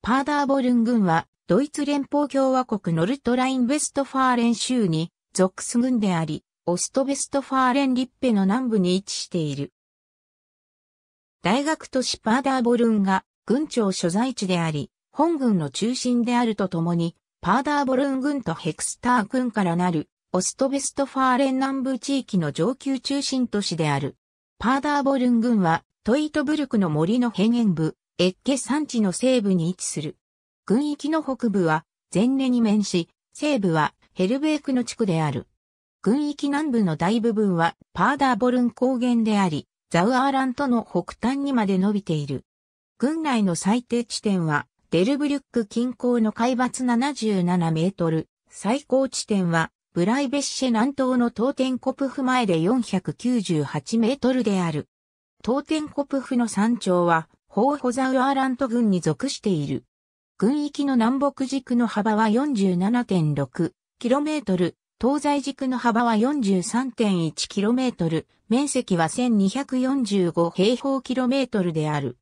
パーダーボルン郡は、ドイツ連邦共和国ノルトライン・ヴェストファーレン州に属す郡であり、オストヴェストファーレンリッペの南部に位置している。大学都市パーダーボルンが郡庁所在地であり、本郡の中心であるとともに、パーダーボルン郡とヘクスター郡からなる、オストヴェストファーレン南部地域の上級中心都市である。パーダーボルン郡は、トイートブルクの森の平原部、エッケ山地の西部に位置する。郡域の北部は、ゼンネに面し、西部は、ヘルベークの地区である。郡域南部の大部分は、パーダーボルン高原であり、ザウアーラントの北端にまで伸びている。郡内の最低地点は、デルブリュック近郊の海抜77メートル、最高地点は、ブライベッシェ南東のトーテンコプフ前で498メートルである。トーテンコプフの山頂は、ホーホザウアーラント郡に属している。郡域の南北軸の幅は 47.6km、東西軸の幅は 43.1km、面積は1245平方キロメートルである。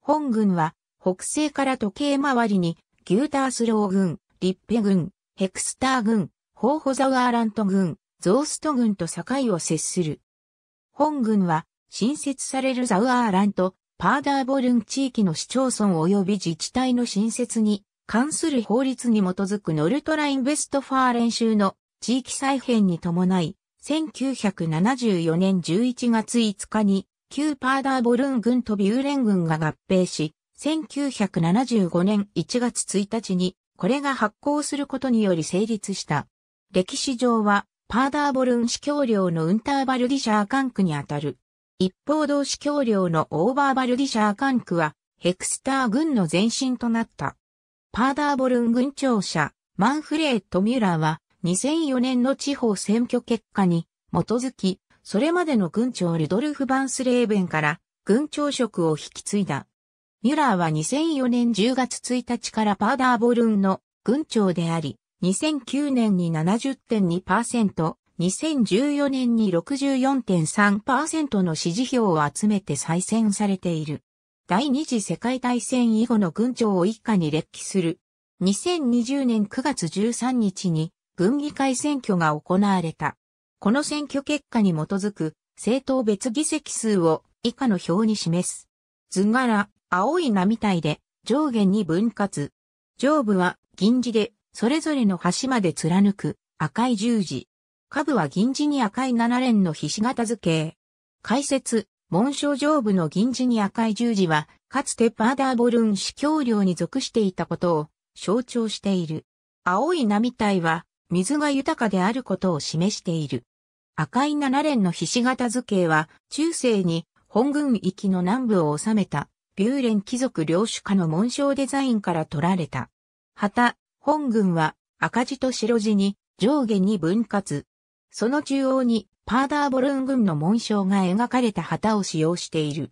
本郡は北西から時計回りにギュータースロー郡、リッペ郡、ヘクスター郡、ホーホザウアーラント郡、ゾースト郡と境を接する。本郡は新設されるザウアーラント、パーダーボルン地域の市町村及び自治体の新設に関する法律に基づくノルトライン・ヴェストファーレン州の地域再編に伴い、1974年11月5日に旧パーダーボルン郡とビューレン郡が合併し、1975年1月1日にこれが発効することにより成立した。歴史上はパーダーボルン司教領のウンターヴァルディシャー管区にあたる。一方同司教領のオーバーヴァルディシャー管区はヘクスター郡の前身となった。パーダーボルン郡庁舎マンフレッド・ミュラーは2004年の地方選挙結果に基づき、それまでの郡長ルドルフ・バンスレーベンから郡長職を引き継いだ。ミュラーは2004年10月1日からパーダーボルンの郡長であり、2009年に 70.2%、2014年に 64.3% の支持票を集めて再選されている。第二次世界大戦以後の郡長を以下に列記する。2020年9月13日に郡議会選挙が行われた。この選挙結果に基づく政党別議席数を以下の表に示す。図柄、青い並帯で上下に分割。上部は銀地でそれぞれの端まで貫く赤い十字。下部は銀地に赤い7連のひし形図形。解説、紋章上部の銀地に赤い十字は、かつてパーダーボルン司教領に属していたことを象徴している。青い並帯は、水が豊かであることを示している。赤い7連のひし形図形は、中世に本郡域の南部を治めた、ビューレン貴族領主家の紋章デザインから取られた。旗、本郡は赤地と白地に上下に分割。その中央にパーダーボルン郡の紋章が描かれた旗を使用している。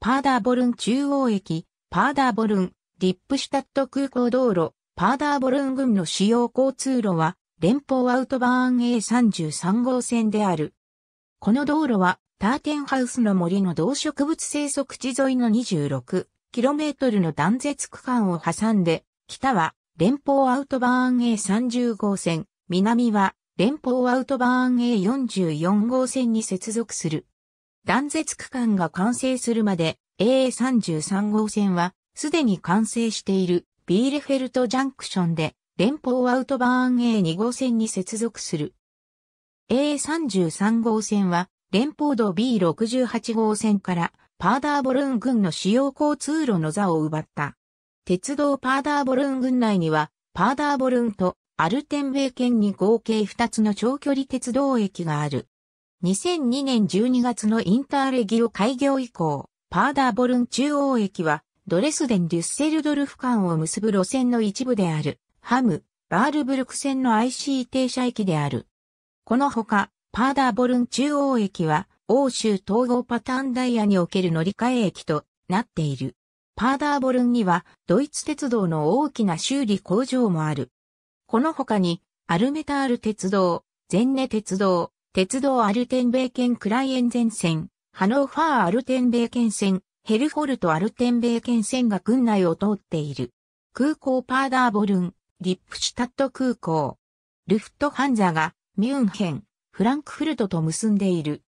パーダーボルン中央駅、パーダーボルン、リップシュタット空港道路、パーダーボルン郡の主要交通路は連邦アウトバーン A33 号線である。この道路はターテンハウスの森の動植物生息地沿いの 26km の断絶区間を挟んで、北は連邦アウトバーン A30 号線、南は連邦アウトバーン A44 号線に接続する。断絶区間が完成するまで A33 号線はすでに完成しているビーレフェルトジャンクションで連邦アウトバーン A2 号線に接続する。A33 号線は連邦道 B68 号線からパーダーボルン郡の主要交通路の座を奪った。鉄道パーダーボルン郡内にはパーダーボルンとアルテンベーケンに合計2つの長距離鉄道駅がある。2002年12月のインターレギオ開業以降、パーダーボルン中央駅はドレスデン・デュッセルドルフ間を結ぶ路線の一部である、ハム・バールブルク線の IC 停車駅である。このほか、パーダーボルン中央駅は欧州統合パターンダイヤにおける乗り換え駅となっている。パーダーボルンにはドイツ鉄道の大きな修理工場もある。この他に、アルメタール鉄道、ゼンネ鉄道、鉄道アルテンベーケンクライエンゼン線、ハノーファーアルテンベーケン線、ヘルフォルトアルテンベーケン線が郡内を通っている。空港パーダーボルン、リップシュタット空港。ルフトハンザがミュンヘン、フランクフルトと結んでいる。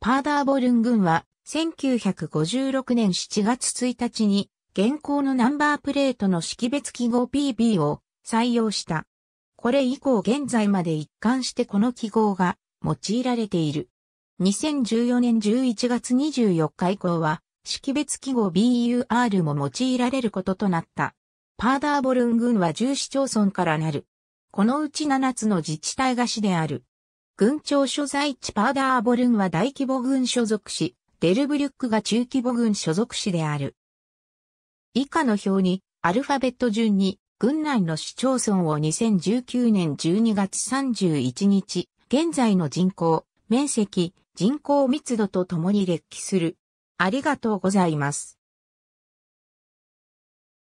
パーダーボルン郡は1956年7月1日に現行のナンバープレートの識別記号 PB を採用した。これ以降現在まで一貫してこの記号が用いられている。2014年11月24日以降は識別記号 BUR も用いられることとなった。パーダーボルン郡は10市町村からなる。このうち7つの自治体が市である。郡庁所在地パーダーボルンは大規模郡所属市、デルブリュックが中規模郡所属市である。以下の表にアルファベット順に郡内の市町村を2019年12月31日、現在の人口、面積、人口密度とともに列記する。ありがとうございます。